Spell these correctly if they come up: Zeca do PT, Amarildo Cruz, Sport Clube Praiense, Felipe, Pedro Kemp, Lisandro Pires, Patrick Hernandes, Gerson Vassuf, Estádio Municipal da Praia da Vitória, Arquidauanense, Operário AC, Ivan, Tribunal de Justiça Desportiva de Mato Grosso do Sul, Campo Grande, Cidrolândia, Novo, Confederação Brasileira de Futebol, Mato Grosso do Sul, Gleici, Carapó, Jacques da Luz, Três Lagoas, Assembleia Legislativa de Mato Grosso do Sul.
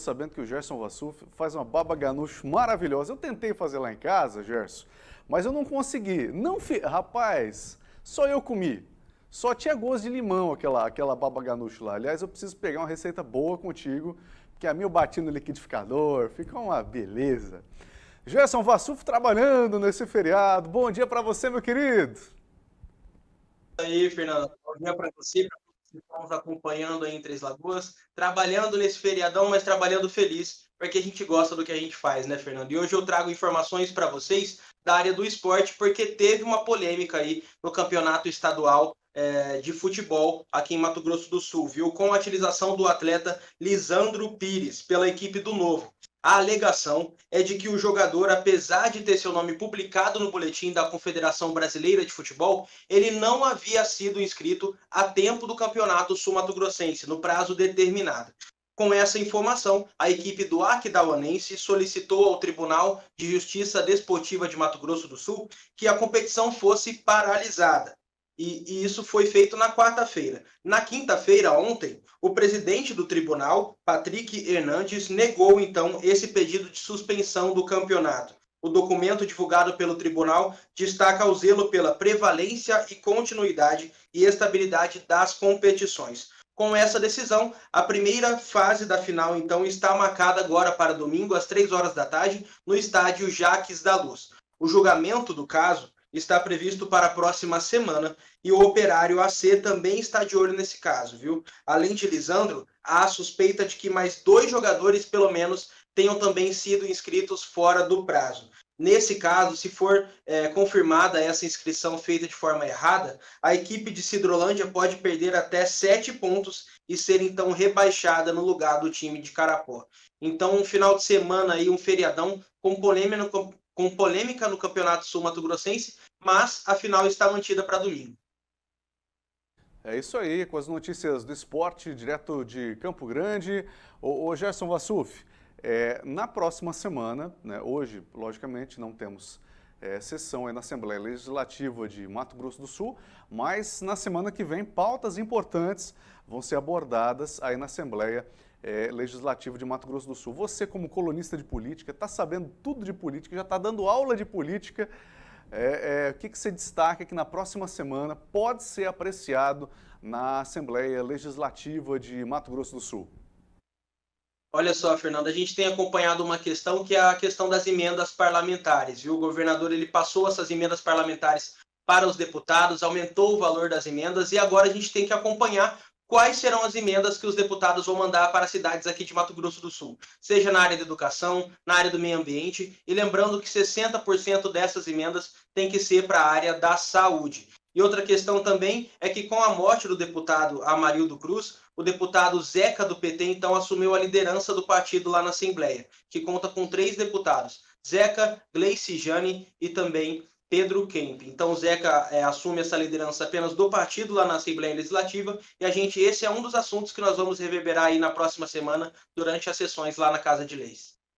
Sabendo que o Gerson Vassuf faz uma baba ganoush maravilhosa. Eu tentei fazer lá em casa, Gerson, mas eu não consegui. Rapaz, só eu comi. Só tinha gosto de limão aquela baba ganoush lá. Aliás, eu preciso pegar uma receita boa contigo, porque a minha eu bati no liquidificador, fica uma beleza. Gerson Vassuf trabalhando nesse feriado. Bom dia para você, meu querido. E aí, Fernando. Bom dia para você. Estamos acompanhando aí em Três Lagoas, trabalhando nesse feriadão, mas trabalhando feliz, porque a gente gosta do que a gente faz, né, Fernando? E hoje eu trago informações para vocês da área do esporte, porque teve uma polêmica aí no campeonato estadual de futebol aqui em Mato Grosso do Sul, viu? Com a utilização do atleta Lisandro Pires pela equipe do Novo. A alegação é de que o jogador, apesar de ter seu nome publicado no boletim da Confederação Brasileira de Futebol, ele não havia sido inscrito a tempo do campeonato sul-mato-grossense, no prazo determinado. Com essa informação, a equipe do Arquidauanense solicitou ao Tribunal de Justiça Desportiva de Mato Grosso do Sul que a competição fosse paralisada. E isso foi feito na quarta-feira. Na quinta-feira, ontem, o presidente do tribunal, Patrick Hernandes, negou, então, esse pedido de suspensão do campeonato. O documento divulgado pelo tribunal destaca o zelo pela prevalência e continuidade e estabilidade das competições. Com essa decisão, a primeira fase da final, então, está marcada agora para domingo, às 15h, no estádio Jacques da Luz. O julgamento do caso está previsto para a próxima semana e o Operário AC também está de olho nesse caso, viu? Além de Lisandro, há a suspeita de que mais 2 jogadores, pelo menos, tenham também sido inscritos fora do prazo. Nesse caso, se for confirmada essa inscrição feita de forma errada, a equipe de Cidrolândia pode perder até 7 pontos e ser, então, rebaixada no lugar do time de Carapó. Então, um final de semana aí, um feriadão com polêmica no campeonato. Com polêmica no Campeonato Sul-Mato-Grossense, mas a final está mantida para domingo. É isso aí, com as notícias do esporte direto de Campo Grande. O Gerson Vassuf, na próxima semana, né, hoje, logicamente, não temos sessão aí na Assembleia Legislativa de Mato Grosso do Sul, mas na semana que vem, pautas importantes vão ser abordadas aí na Assembleia Legislativa de Mato Grosso do Sul. Você, como colunista de política, está sabendo tudo de política, já está dando aula de política. O que você destaca que na próxima semana pode ser apreciado na Assembleia Legislativa de Mato Grosso do Sul? Olha só, Fernando, a gente tem acompanhado uma questão que é a questão das emendas parlamentares, viu? O governador ele passou essas emendas parlamentares para os deputados, aumentou o valor das emendas e agora a gente tem que acompanhar quais serão as emendas que os deputados vão mandar para as cidades aqui de Mato Grosso do Sul, seja na área da educação, na área do meio ambiente, e lembrando que 60% dessas emendas tem que ser para a área da saúde. E outra questão também é que com a morte do deputado Amarildo Cruz, o deputado Zeca do PT então assumiu a liderança do partido lá na Assembleia, que conta com 3 deputados, Zeca, Gleici e também Pedro Kemp. Então o Zeca assume essa liderança apenas do partido lá na Assembleia Legislativa e esse é um dos assuntos que nós vamos reverberar aí na próxima semana durante as sessões lá na Casa de Leis.